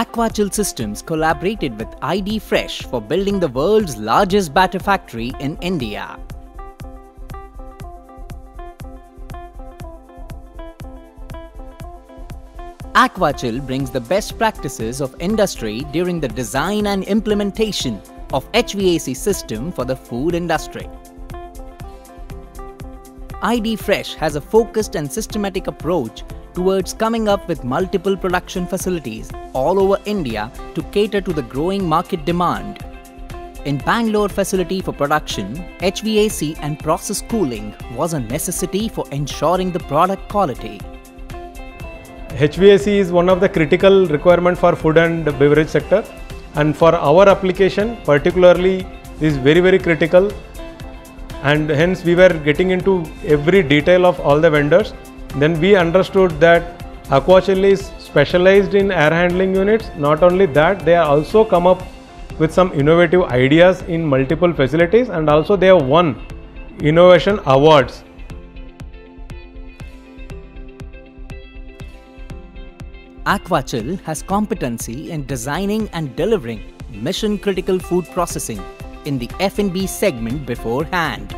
Aqua Chill Systems collaborated with ID Fresh for building the world's largest batter factory in India. Aqua Chill brings the best practices of industry during the design and implementation of HVAC system for the food industry. ID Fresh has a focused and systematic approach towards coming up with multiple production facilities all over India to cater to the growing market demand. In Bangalore facility for production, HVAC and process cooling was a necessity for ensuring the product quality. HVAC is one of the critical requirements for food and beverage sector, and for our application particularly is very, very critical, and hence we were getting into every detail of all the vendors. Then we understood that Aqua Chill is specialized in air handling units. Not only that, they also come up with some innovative ideas in multiple facilities, and also they have won innovation awards. Aqua Chill has competency in designing and delivering mission-critical food processing in the F&B segment beforehand.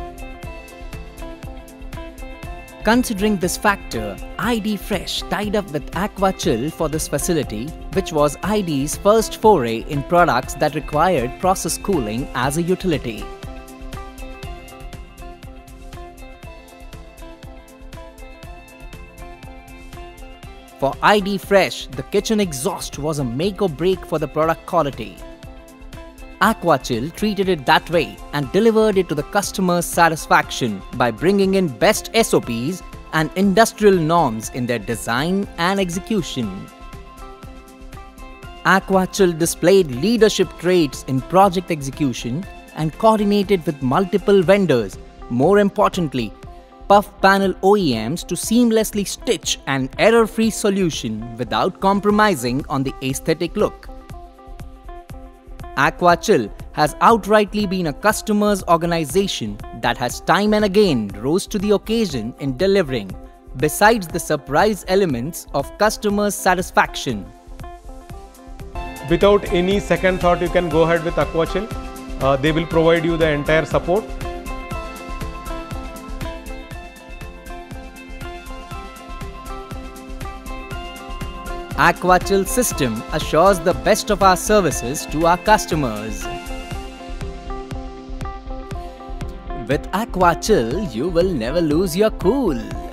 Considering this factor, ID Fresh tied up with Aqua Chill for this facility, which was ID's first foray in products that required process cooling as a utility. For ID Fresh, the kitchen exhaust was a make or break for the product quality. Aqua Chill treated it that way and delivered it to the customer's satisfaction by bringing in best SOPs and industrial norms in their design and execution. Aqua Chill displayed leadership traits in project execution and coordinated with multiple vendors, more importantly, puff panel OEMs, to seamlessly stitch an error-free solution without compromising on the aesthetic look. Aqua Chill has outrightly been a customer's organization that has time and again rose to the occasion in delivering, besides the surprise elements of customer's satisfaction. Without any second thought, you can go ahead with Aqua Chill. They will provide you the entire support. Aqua Chill System assures the best of our services to our customers. With Aqua Chill, you will never lose your cool.